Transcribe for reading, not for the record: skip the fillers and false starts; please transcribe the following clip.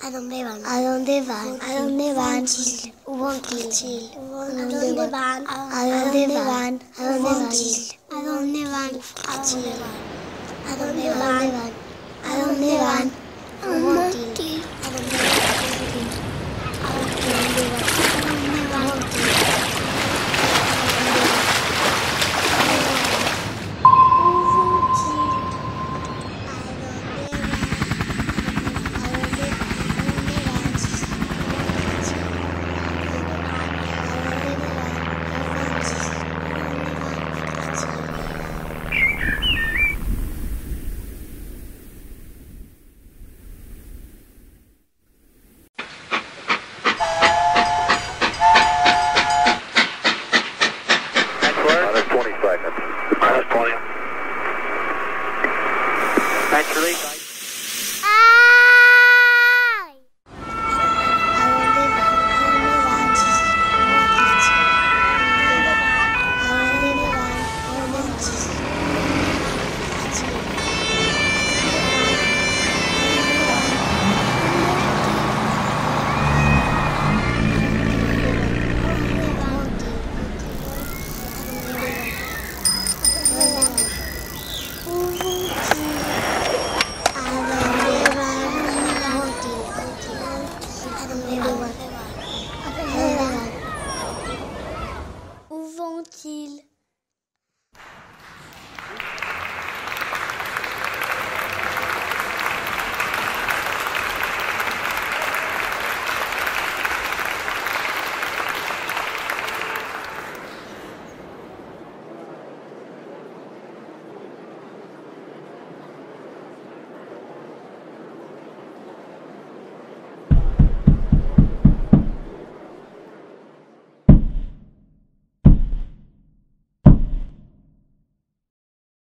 ¿A dónde van? ¿A dónde van?